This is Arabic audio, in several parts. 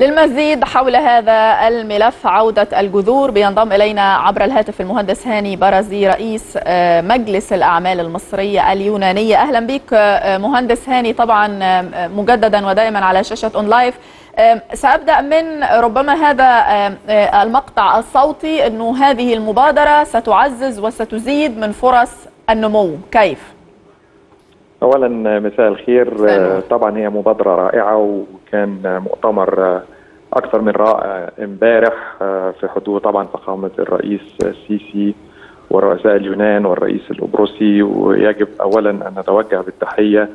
للمزيد حول هذا الملف عودة الجذور بينضم إلينا عبر الهاتف المهندس هاني برزي رئيس مجلس الأعمال المصرية اليونانية. أهلا بك مهندس هاني، طبعا مجددا ودائما على شاشة أون لايف. سأبدأ من ربما هذا المقطع الصوتي، أنه هذه المبادرة ستعزز وستزيد من فرص النمو، كيف؟ أولا مساء الخير. طبعا هي مبادرة رائعة، وكان مؤتمر أكثر من رائع امبارح في حضور طبعا فخامة الرئيس السيسي ورؤساء اليونان والرئيس القبرصي. ويجب أولا أن نتوجه بالتحية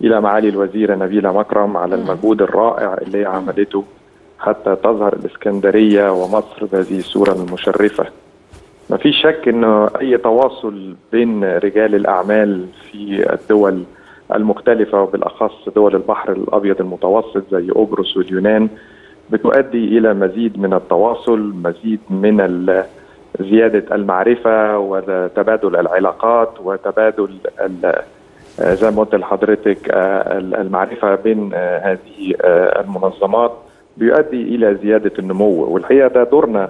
إلى معالي الوزيرة نبيلة مكرم على المجهود الرائع اللي عملته حتى تظهر الإسكندرية ومصر بهذه الصورة المشرفة. ما في شك أن أي تواصل بين رجال الأعمال في الدول المختلفة وبالأخص دول البحر الأبيض المتوسط زي قبرص واليونان بتؤدي إلى مزيد من التواصل، مزيد من زيادة المعرفة وتبادل العلاقات وتبادل زي ما قلت لحضرتك المعرفة بين هذه المنظمات بيؤدي إلى زيادة النمو. والحقيقة ده دورنا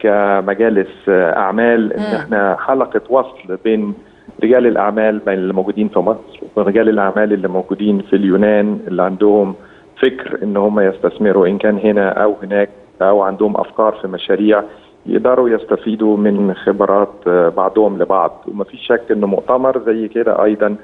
كمجالس أعمال، إن إحنا حلقة وصل بين رجال الأعمال اللي موجودين في مصر ورجال الأعمال اللي موجودين في اليونان، اللي عندهم فكر إن هم يستثمروا إن كان هنا أو هناك، أو عندهم أفكار في مشاريع يقدروا يستفيدوا من خبرات بعضهم لبعض. وما في شك إنه مؤتمر زي كده أيضا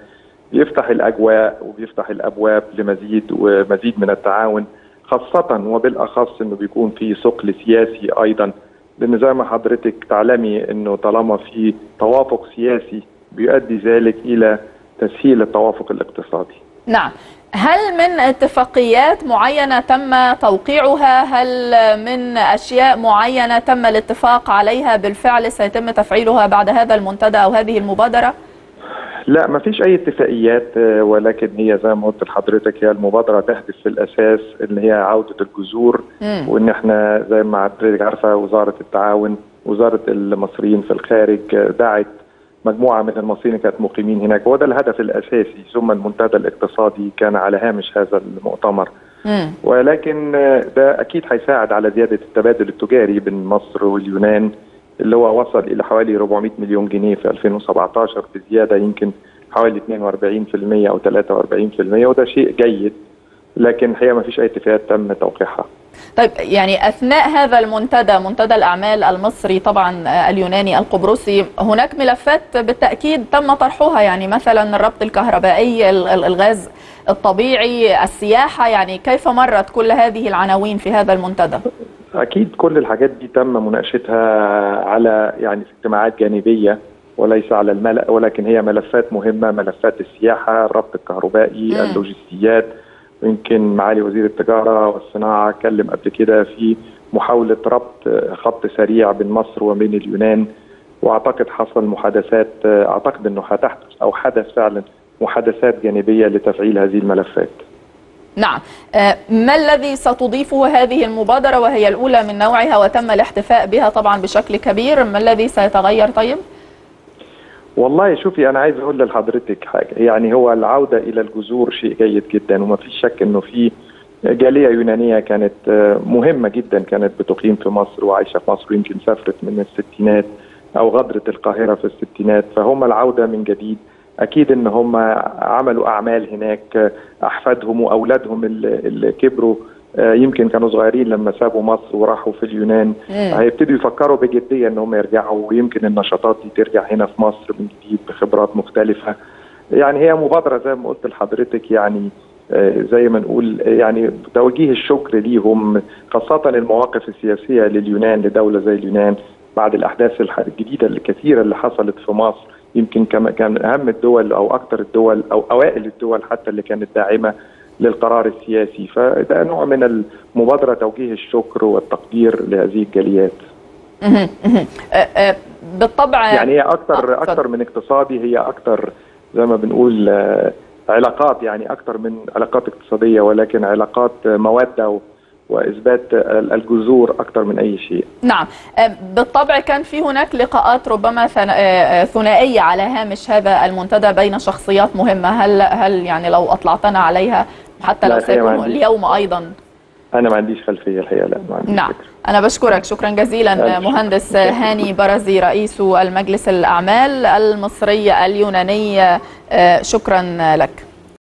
بيفتح الأجواء وبيفتح الأبواب لمزيد ومزيد من التعاون، خاصة وبالأخص إنه بيكون في ثقل سياسي أيضا، لأن زي ما حضرتك تعلمي إنه طالما في توافق سياسي بيؤدي ذلك إلى تسهيل التوافق الاقتصادي. نعم، هل من اتفاقيات معينة تم توقيعها؟ هل من أشياء معينة تم الاتفاق عليها بالفعل سيتم تفعيلها بعد هذا المنتدى أو هذه المبادرة؟ لا، ما فيش أي اتفاقيات، ولكن هي زي ما قلت لحضرتك هي المبادرة تهدف في الأساس اللي هي عودة الجذور، وإن احنا زي ما حضرتك عارفة وزارة التعاون وزارة المصريين في الخارج دعت مجموعة من المصريين كانت مقيمين هناك، وهو ده الهدف الأساسي. ثم المنتدى الاقتصادي كان على هامش هذا المؤتمر، ولكن ده أكيد هيساعد على زيادة التبادل التجاري بين مصر واليونان اللي هو وصل إلى حوالي 400 مليون جنيه في 2017 بزيادة يمكن حوالي 42% أو 43%، وده شيء جيد، لكن هي ما فيش أي اتفاقات تم توقيعها. طيب، يعني أثناء هذا المنتدى، منتدى الأعمال المصري طبعا اليوناني القبرصي، هناك ملفات بالتأكيد تم طرحها، يعني مثلا الربط الكهربائي، الغاز الطبيعي، السياحة، يعني كيف مرت كل هذه العناوين في هذا المنتدى؟ أكيد كل الحاجات دي تم مناقشتها على يعني في اجتماعات جانبية وليس على الملأ، ولكن هي ملفات مهمة، ملفات السياحة، الربط الكهربائي، اللوجستيات. يمكن معالي وزير التجارة والصناعة اتكلم قبل كده في محاولة ربط خط سريع بين مصر وبين اليونان، وأعتقد حصل محادثات، أعتقد أنه هتحدث أو حدث فعلا محادثات جانبية لتفعيل هذه الملفات. نعم، ما الذي ستضيفه هذه المبادرة وهي الأولى من نوعها وتم الاحتفاء بها طبعا بشكل كبير؟ ما الذي سيتغير؟ طيب، والله شوفي أنا عايز أقول لحضرتك حاجة، يعني هو العودة إلى الجذور شيء جيد جدا، وما فيش شك إنه في جالية يونانية كانت مهمة جدا، كانت بتقيم في مصر وعايشة في مصر، ويمكن سافرت من الستينات أو غادرت القاهرة في الستينات، فهم العودة من جديد. أكيد إن هم عملوا أعمال هناك، أحفادهم وأولادهم اللي كبروا يمكن كانوا صغيرين لما سابوا مصر وراحوا في اليونان هيبتدوا يفكروا بجدية إن هم يرجعوا، ويمكن النشاطات دي ترجع هنا في مصر من جديد بخبرات مختلفة. يعني هي مبادرة زي ما قلت لحضرتك، يعني زي ما نقول يعني توجيه الشكر ليهم، خاصة المواقف السياسية لليونان، لدولة زي اليونان بعد الأحداث الجديدة الكثيرة اللي حصلت في مصر، يمكن كان أهم الدول أو أكثر الدول أو أوائل الدول حتى اللي كانت داعمة للقرار السياسي، فده نوع من المبادرة توجيه الشكر والتقدير لهذه الجاليات. بالطبع يعني هي أكثر من اقتصادي، هي أكثر زي ما بنقول علاقات، يعني أكثر من علاقات اقتصادية، ولكن علاقات مودة وإثبات الجذور أكثر من أي شيء. نعم، بالطبع كان في هناك لقاءات ربما ثنائية على هامش هذا المنتدى بين شخصيات مهمة، هل يعني لو أطلعتنا عليها حتى لو سيكون اليوم أيضا؟ أنا ما عنديش خلفية الحقيقة، لا ما عنديش. نعم فكرة. أنا بشكرك شكرا جزيلا مهندس هاني برزي رئيس المجلس الأعمال المصري اليوناني، شكرا لك.